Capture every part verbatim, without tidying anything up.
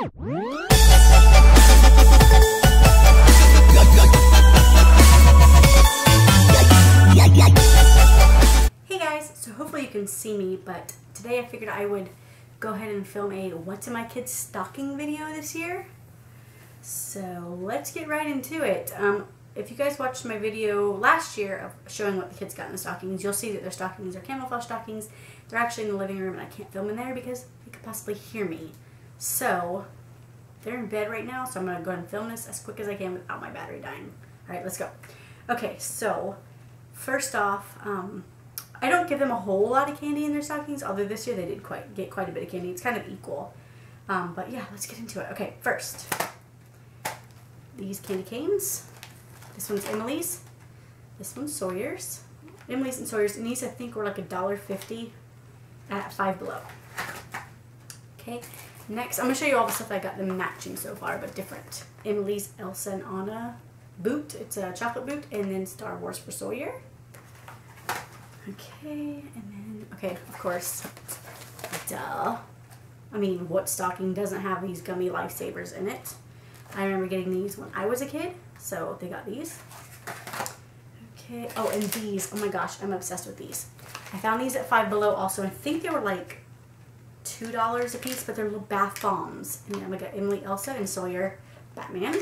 Hey guys, so hopefully you can see me, but today I figured I would go ahead and film a what's in my kids' stocking video this year. So let's get right into it. Um, if you guys watched my video last year of showing what the kids got in the stockings, you'll see that their stockings are camouflage stockings. They're actually in the living room and I can't film in there because they could possibly hear me. So they're in bed right now, so I'm gonna go ahead and film this as quick as I can without my battery dying. All right, let's go. Okay, so first off, um, I don't give them a whole lot of candy in their stockings, although this year they did quite get quite a bit of candy. It's kind of equal. Um, but yeah, let's get into it. Okay, first, these candy canes. This one's Emily's. This one's Sawyer's. Emily's and Sawyer's, and these I think were like a dollar fifty at Five Below. Okay, next I'm gonna show you all the stuff I got them matching so far, but different. Emily's Elsa and Anna boot. It's a chocolate boot, and then Star Wars for Sawyer. Okay, and then, okay, of course, duh. I mean, what stocking doesn't have these gummy lifesavers in it? I remember getting these when I was a kid, so they got these. Okay, oh, and these, oh my gosh, I'm obsessed with these. I found these at Five Below also, I think they were like two dollars a piece, but they're little bath bombs. And then I got Emily, Elsa, and Sawyer, Batman.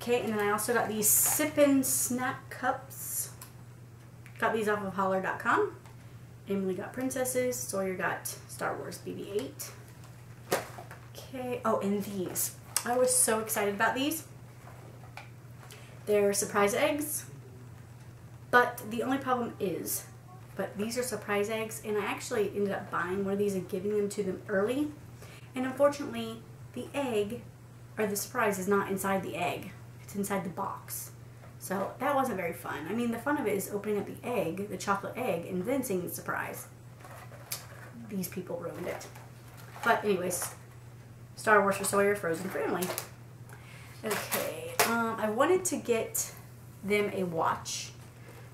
Okay, and then I also got these sippin' snack cups. Got these off of Holler dot com. Emily got princesses. Sawyer got Star Wars B B eight. Okay. Oh, and these. I was so excited about these. They're surprise eggs. But the only problem is, but these are surprise eggs, and I actually ended up buying one of these and giving them to them early. And unfortunately, the egg, or the surprise, is not inside the egg. It's inside the box. So that wasn't very fun. I mean, the fun of it is opening up the egg, the chocolate egg, and then seeing the surprise. These people ruined it. But anyways, Star Wars for Sawyer, Frozen for Emily. Okay, um, I wanted to get them a watch.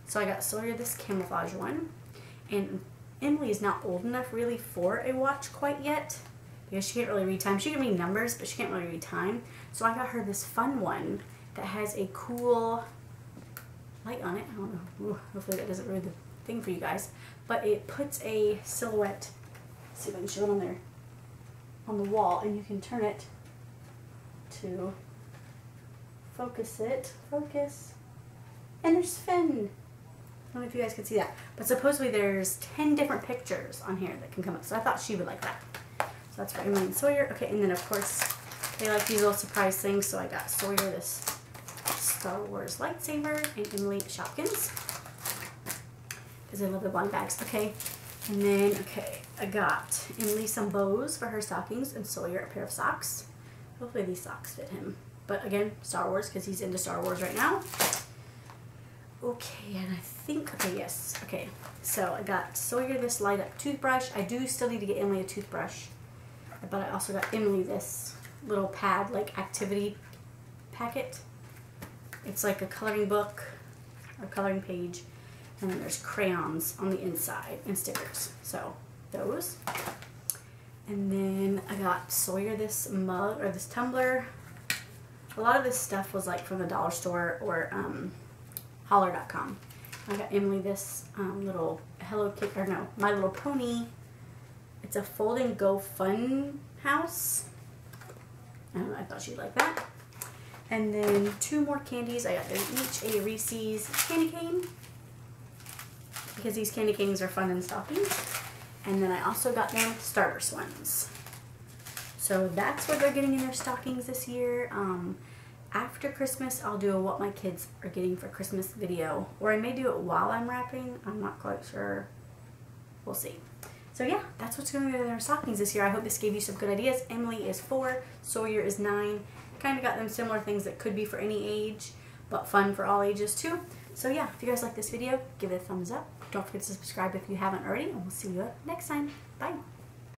So I got Sawyer this camouflage one. And Emily is not old enough really for a watch quite yet, because she can't really read time. She can read numbers, but she can't really read time. So I got her this fun one that has a cool light on it. I don't know. Ooh, hopefully that doesn't ruin the thing for you guys. But it puts a silhouette, let's see if I can show it on there, on the wall, and you can turn it to focus it. Focus. And there's Finn. I don't know if you guys can see that. But supposedly there's ten different pictures on here that can come up. So I thought she would like that. So that's for Emily and Sawyer. Okay, and then of course they like these little surprise things, so I got Sawyer this Star Wars lightsaber, and Emily Shopkins, because I love the blind bags. Okay, and then, okay, I got Emily some bows for her stockings, and Sawyer a pair of socks. Hopefully these socks fit him. But again, Star Wars, because he's into Star Wars right now. Okay, and I think, okay, yes, okay. So I got Sawyer this light up toothbrush. I do still need to get Emily a toothbrush, but I also got Emily this little pad, like activity packet. It's like a coloring book or coloring page, and then there's crayons on the inside and stickers, so those. And then I got Sawyer this mug, or this tumbler. A lot of this stuff was like from the dollar store or um, Holler dot com. I got Emily this um, little Hello Kitty, or no, My Little Pony. It's a Fold and Go Fun house. Um, I thought she'd like that. And then two more candies. I got them each a Reese's candy cane, because these candy canes are fun in stockings. And then I also got them Starburst ones. So that's what they're getting in their stockings this year. Um, after Christmas, I'll do a what my kids are getting for Christmas video. Or I may do it while I'm wrapping. I'm not quite sure. We'll see. So yeah, that's what's going to be in their stockings this year. I hope this gave you some good ideas. Emily is four, Sawyer is nine. Kind of got them similar things that could be for any age, but fun for all ages too. So yeah, if you guys like this video, give it a thumbs up. Don't forget to subscribe if you haven't already, and we'll see you next time. Bye.